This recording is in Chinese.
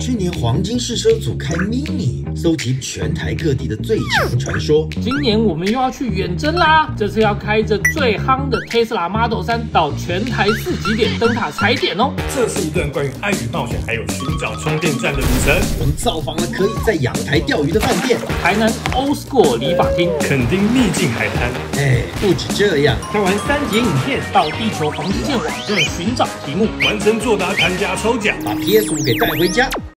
去年黄金试车组开 Mini， 搜集全台各地的最强传说。今年我们又要去远征啦！这次要开着最夯的 Tesla Model 3到全台4级点灯塔踩点哦。这是一段关于爱与冒险，还有寻找充电站的旅程。我们造访了可以在阳台钓鱼的饭店，台南 Old School 理发厅，垦丁秘境海滩。哎，不止这样，看完3集影片，到地球防御线网站寻找题目，完成作答，参加抽奖，把 PS5 给带回家。